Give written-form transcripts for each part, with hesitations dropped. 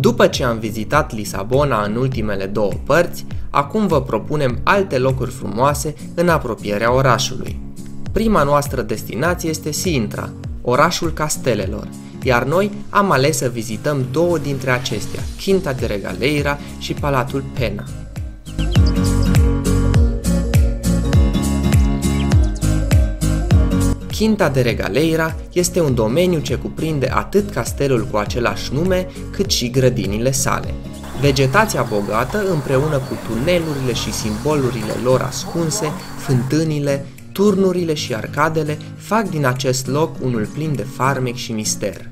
După ce am vizitat Lisabona în ultimele două părți, acum vă propunem alte locuri frumoase în apropierea orașului. Prima noastră destinație este Sintra, orașul castelelor, iar noi am ales să vizităm două dintre acestea, Quinta da Regaleira și Palatul Pena. Quinta da Regaleira este un domeniu ce cuprinde atât castelul cu același nume, cât și grădinile sale. Vegetația bogată, împreună cu tunelurile și simbolurile lor ascunse, fântânile, turnurile și arcadele, fac din acest loc unul plin de farmec și mister.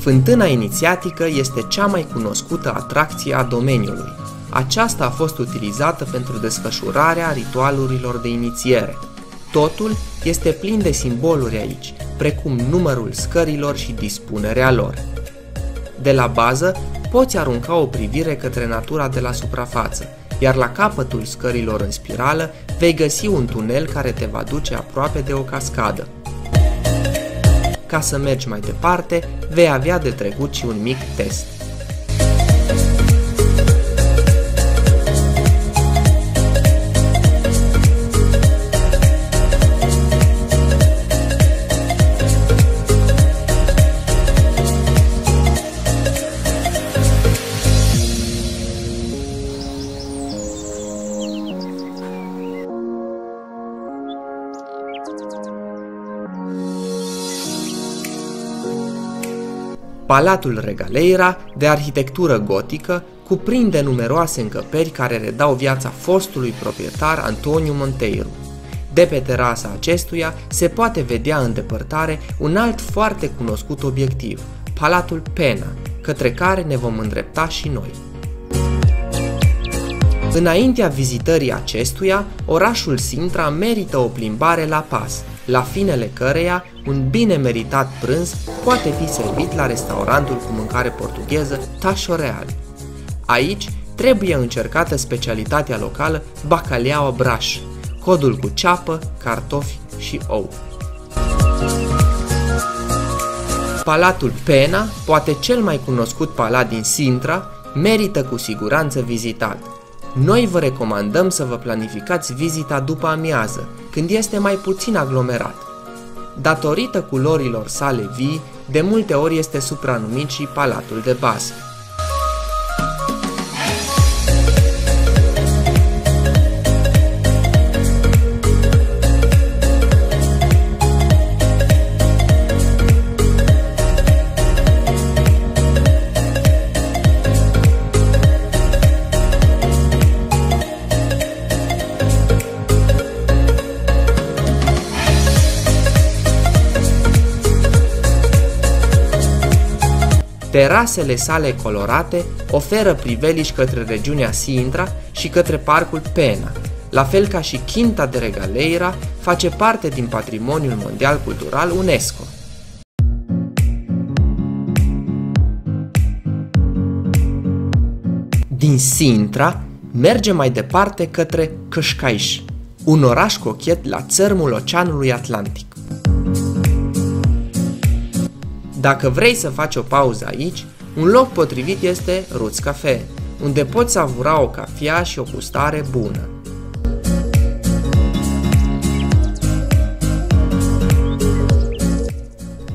Fântâna inițiatică este cea mai cunoscută atracție a domeniului. Aceasta a fost utilizată pentru desfășurarea ritualurilor de inițiere. Totul este plin de simboluri aici, precum numărul scărilor și dispunerea lor. De la bază, poți arunca o privire către natura de la suprafață, iar la capătul scărilor în spirală vei găsi un tunel care te va duce aproape de o cascadă. Ca să mergi mai departe, vei avea de trecut și un mic test. Palatul Regaleira, de arhitectură gotică, cuprinde numeroase încăperi care redau viața fostului proprietar Antonio Monteiro. De pe terasa acestuia se poate vedea în depărtare un alt foarte cunoscut obiectiv, Palatul Pena, către care ne vom îndrepta și noi. Înaintea vizitării acestuia, orașul Sintra merită o plimbare la pas, la finele căreia un bine meritat prânz poate fi servit la restaurantul cu mâncare portugheză Tacho Real. Aici trebuie încercată specialitatea locală Bacalhau à Brás, codul cu ceapă, cartofi și ou. Palatul Pena, poate cel mai cunoscut palat din Sintra, merită cu siguranță vizitat. Noi vă recomandăm să vă planificați vizita după amiază, când este mai puțin aglomerat. Datorită culorilor sale vii, de multe ori este supranumit și Palatul de Bază. Terasele sale colorate oferă priveliști către regiunea Sintra și către parcul Pena, la fel ca și Quinta da Regaleira face parte din Patrimoniul Mondial Cultural UNESCO. Din Sintra mergem mai departe către Cascais, un oraș cochet la țărmul Oceanului Atlantic. Dacă vrei să faci o pauză aici, un loc potrivit este Ruth's Café, unde poți savura o cafea și o gustare bună.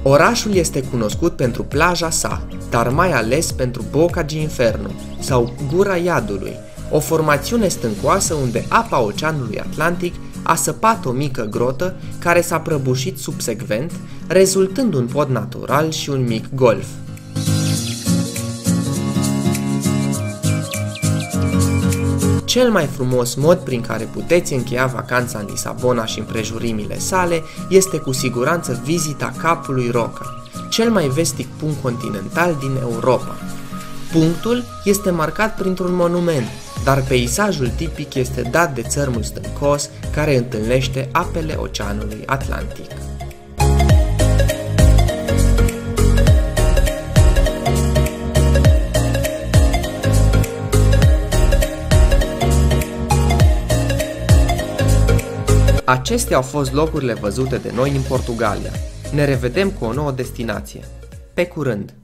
Orașul este cunoscut pentru plaja sa, dar mai ales pentru Boca de Inferno sau Gura Iadului, o formațiune stâncoasă unde apa Oceanului Atlantic a săpat o mică grotă care s-a prăbușit subsecvent, rezultând un pod natural și un mic golf. Cel mai frumos mod prin care puteți încheia vacanța în Lisabona și împrejurimile sale este cu siguranță vizita Capului Roca, cel mai vestic punct continental din Europa. Punctul este marcat printr-un monument, dar peisajul tipic este dat de țărmul stâncos care întâlnește apele Oceanului Atlantic. Acestea au fost locurile văzute de noi în Portugalia. Ne revedem cu o nouă destinație. Pe curând!